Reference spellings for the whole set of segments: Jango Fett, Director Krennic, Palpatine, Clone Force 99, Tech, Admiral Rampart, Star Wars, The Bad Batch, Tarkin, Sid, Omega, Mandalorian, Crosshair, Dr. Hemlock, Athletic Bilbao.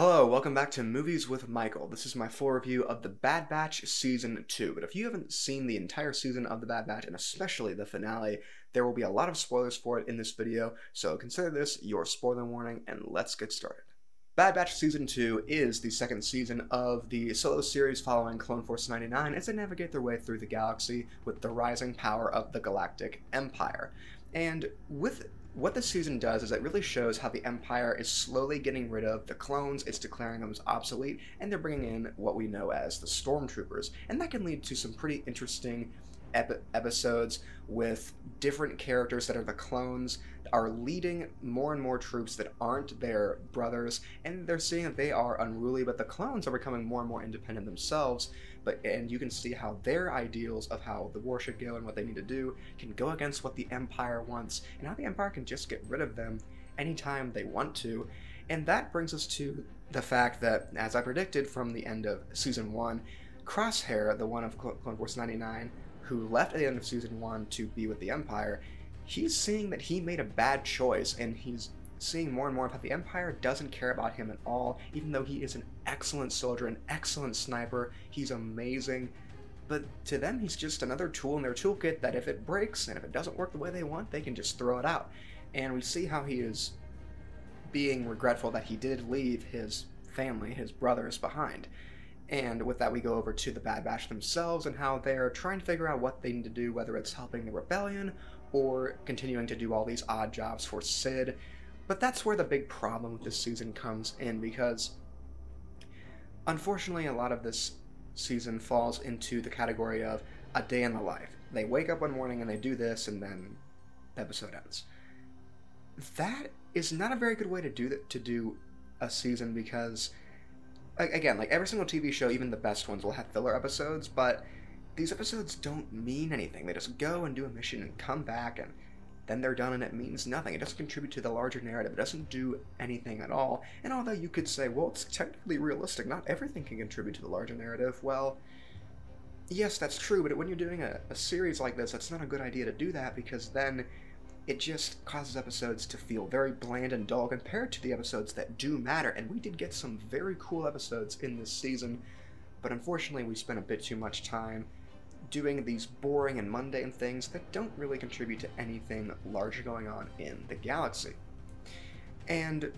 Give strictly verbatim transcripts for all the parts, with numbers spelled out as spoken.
Hello, welcome back to Movies with Michael. This is my full review of The Bad Batch Season two, but if you haven't seen the entire season of The Bad Batch, and especially the finale, there will be a lot of spoilers for it in this video, so consider this your spoiler warning, and let's get started. Bad Batch Season two is the second season of the solo series following Clone Force ninety-nine as they navigate their way through the galaxy with the rising power of the Galactic Empire. And with what this season does is it really shows how the Empire is slowly getting rid of the clones, it's declaring them as obsolete, and they're bringing in what we know as the Stormtroopers. And that can lead to some pretty interesting ep episodes with different characters that are the clones, are leading more and more troops that aren't their brothers, and they're seeing that they are unruly, but the clones are becoming more and more independent themselves, but and you can see how their ideals of how the war should go and what they need to do can go against what the Empire wants, and how the Empire can just get rid of them anytime they want to. And that brings us to the fact that, as I predicted from the end of Season one, Crosshair, the one of Clone Force ninety-nine, who left at the end of Season one to be with the Empire, he's seeing that he made a bad choice, and he's seeing more and more about the Empire doesn't care about him at all, even though he is an excellent soldier, an excellent sniper, he's amazing, but to them he's just another tool in their toolkit that if it breaks and if it doesn't work the way they want, they can just throw it out. And we see how he is being regretful that he did leave his family, his brothers, behind. And with that, we go over to the Bad Batch themselves and how they're trying to figure out what they need to do, whether it's helping the rebellion or continuing to do all these odd jobs for Sid. But that's where the big problem with this season comes in, because unfortunately a lot of this season falls into the category of a day in the life. They wake up one morning and they do this, and then the episode ends. That is not a very good way to do that, to do a season, because again, like every single T V show, even the best ones will have filler episodes, but these episodes don't mean anything. They just go and do a mission and come back, and then they're done, and it means nothing. It doesn't contribute to the larger narrative. It doesn't do anything at all. And although you could say, well, it's technically realistic, not everything can contribute to the larger narrative. Well, yes, that's true, but when you're doing a, a series like this, that's not a good idea to do that, because then it just causes episodes to feel very bland and dull compared to the episodes that do matter. And we did get some very cool episodes in this season, but unfortunately we spent a bit too much time doing these boring and mundane things that don't really contribute to anything larger going on in the galaxy. And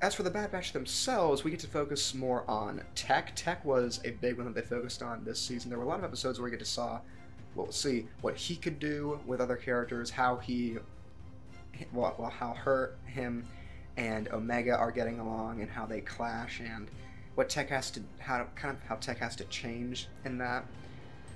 as for the Bad Batch themselves, we get to focus more on Tech. Tech was a big one that they focused on this season. There were a lot of episodes where we get to saw, well, see what he could do with other characters, how he, well, well how her, him, and Omega are getting along, and how they clash, and what Tech has to, how kind of how Tech has to change in that.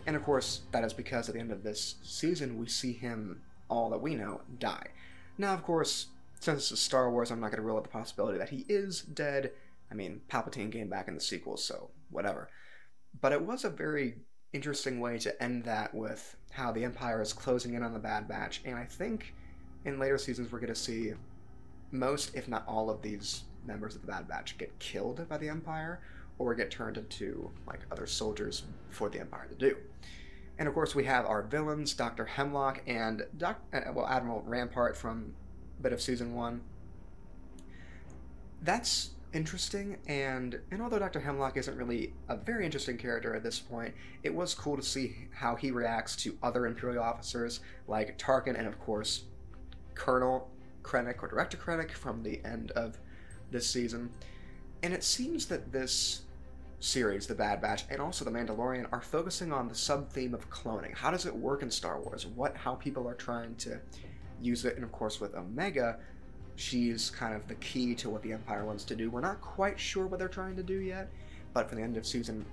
And of course, that is because at the end of this season, we see him, all that we know, die. Now, of course, since this is Star Wars, I'm not going to rule out the possibility that he is dead. I mean, Palpatine came back in the sequel, so whatever. But it was a very interesting way to end that, with how the Empire is closing in on the Bad Batch, and I think in later seasons we're going to see most, if not all, of these members of the Bad Batch get killed by the Empire, or get turned into, like, other soldiers for the Empire to do. And of course we have our villains, Doctor Hemlock and Doc, well, Admiral Rampart from a bit of Season one. That's interesting, and, and although Doctor Hemlock isn't really a very interesting character at this point, it was cool to see how he reacts to other Imperial officers like Tarkin and, of course, Colonel Krennic, or Director Krennic from the end of this season. And it seems that this series, The Bad Batch, and also The Mandalorian, are focusing on the sub-theme of cloning. How does it work in Star Wars? What, how people are trying to use it. And of course with Omega, she's kind of the key to what the Empire wants to do. We're not quite sure what they're trying to do yet, but for the end of Season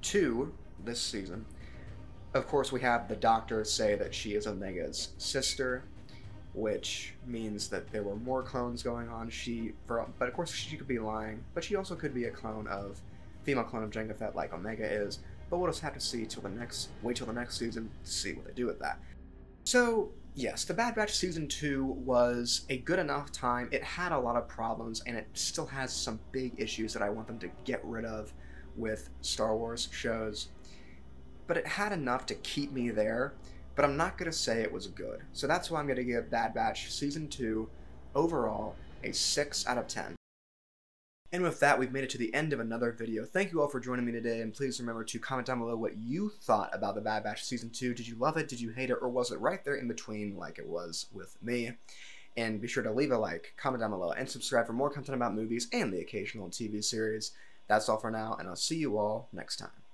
two, this season, of course we have the Doctor say that she is Omega's sister, which means that there were more clones going on. She, for, but of course she could be lying, but she also could be a clone of, female clone of Jango Fett, like Omega is, but we'll just have to see till the next, wait till the next season to see what they do with that. So yes, The Bad Batch Season two was a good enough time. It had a lot of problems, and it still has some big issues that I want them to get rid of with Star Wars shows, but it had enough to keep me there. But I'm not going to say it was good. So that's why I'm going to give Bad Batch Season two overall a six out of ten. And with that, we've made it to the end of another video. Thank you all for joining me today, and please remember to comment down below what you thought about The Bad Batch Season two. Did you love it? Did you hate it? Or was it right there in between like it was with me? And be sure to leave a like, comment down below, and subscribe for more content about movies and the occasional T V series. That's all for now, and I'll see you all next time.